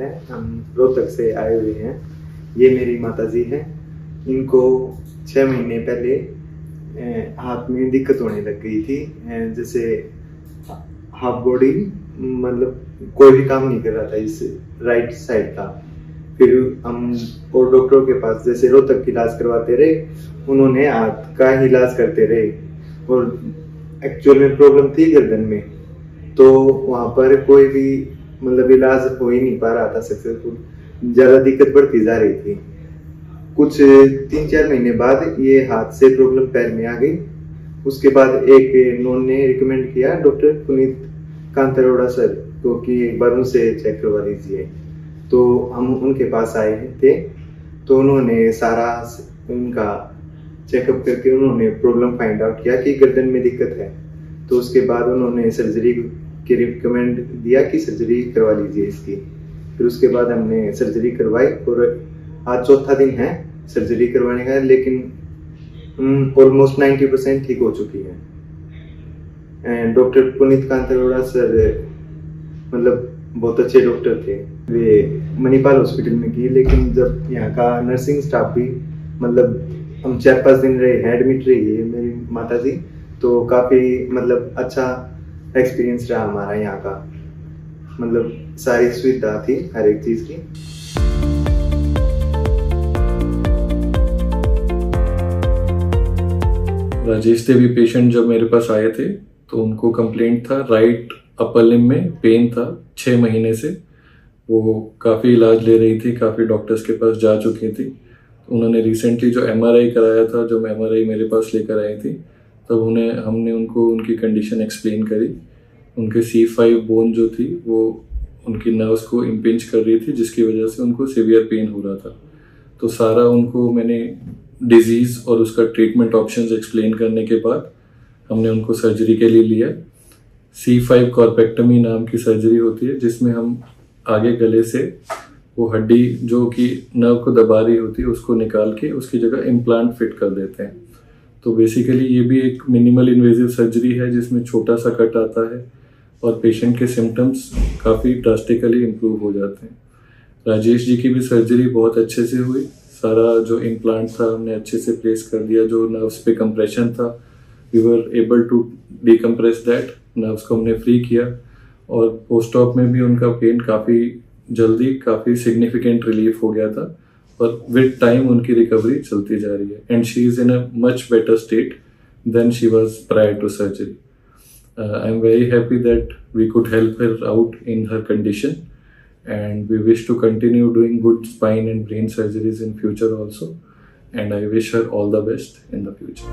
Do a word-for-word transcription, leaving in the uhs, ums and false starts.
कहते हैं, हम रोहतक से आए हुए हैं। ये मेरी माताजी हैं। इनको छः महीने पहले हाथ में दिक्कत होने लग गई थी, जैसे हाफ बॉडी मतलब कोई भी काम नहीं कर रहा था इस राइट साइड का। फिर हम और डॉक्टरों के पास जैसे रोहतक की इलाज करवाते रहे, उन्होंने हाथ का ही इलाज करते रहे और एक्चुअल में प्रॉब्लम थी गर्दन में, तो वहाँ पर कोई भी मतलब इलाज हो ही नहीं पा रहा था सक्सेसफुल, ज़्यादा दिक्कत बढ़ती जा रही थी। कुछ तीन चार महीने बाद ये हाथ से प्रॉब्लम पैर में आ गई। उसके बाद एक नॉन ने रिकमेंड किया डॉक्टर पुनीत कांत अरोड़ा सर को कि एक बार उनसे चेक करवा लीजिए, तो हम उनके पास आए थे। तो उन्होंने सारा उनका चेकअप करके उन्होंने प्रॉब्लम फाइंड आउट किया कि गर्दन में दिक्कत है, तो उसके बाद उन्होंने सर्जरी के रिकमेंड दिया कि सर्जरी करवा लीजिए इसकी। फिर उसके बाद हमने सर्जरी करवाई और आज चौथा दिन है सर्जरी करवाने का, लेकिन ऑलमोस्ट नाइन्टी परसेंट ठीक हो चुकी है। डॉक्टर पुनीत कांत अरोड़ा सर मतलब बहुत अच्छे डॉक्टर थे। वे मणिपाल हॉस्पिटल में की, लेकिन जब यहाँ का नर्सिंग स्टाफ भी मतलब हम चार पाँच दिन रहे, एडमिट रही है मेरी माताजी, तो काफ़ी मतलब अच्छा एक्सपीरियंस रहा हमारा यहाँ का। मतलब सारी सुविधा थी हर एक चीज़ की। राजेश देवी पेशेंट जब मेरे पास आए थे तो उनको कंप्लेंट था राइट अपर लिम्ब में पेन था छः महीने से। वो काफ़ी इलाज ले रही थी, काफ़ी डॉक्टर्स के पास जा चुकी थी। उन्होंने रिसेंटली जो एमआरआई कराया था, जो एमआरआई मेरे पास लेकर आई थी, तब उन्हें हमने उनको उनकी कंडीशन एक्सप्लेन करी। उनके सी फाइव बोन जो थी वो उनकी नर्व्स को इम्पिंच कर रही थी, जिसकी वजह से उनको सीवियर पेन हो रहा था। तो सारा उनको मैंने डिजीज़ और उसका ट्रीटमेंट ऑप्शंस एक्सप्लेन करने के बाद हमने उनको सर्जरी के लिए लिया। सी फाइव कॉर्पेक्टमी नाम की सर्जरी होती है, जिसमें हम आगे गले से वो हड्डी जो कि नर्व को दबा रही होती है उसको निकाल के उसकी जगह इम्प्लांट फिट कर देते हैं। तो बेसिकली ये भी एक मिनिमल इन्वेजिव सर्जरी है, जिसमें छोटा सा कट आता है और पेशेंट के सिम्टम्स काफ़ी ड्रास्टिकली इम्प्रूव हो जाते हैं। राजेश जी की भी सर्जरी बहुत अच्छे से हुई। सारा जो इम्प्लांट था हमने अच्छे से प्लेस कर दिया। जो नर्व्स पे कंप्रेशन था, we were able to decompress that, nerves को हमने फ्री किया। और पोस्ट ऑप में भी उनका पेन काफ़ी जल्दी, काफ़ी सिग्निफिकेंट रिलीफ हो गया था और विद टाइम उनकी रिकवरी चलती जा रही है। And she is in a much better state than she was prior to surgery. I'm very happy that we could help her out in her condition, and we wish to continue doing good spine and brain surgeries in future also, and I wish her all the best in the future.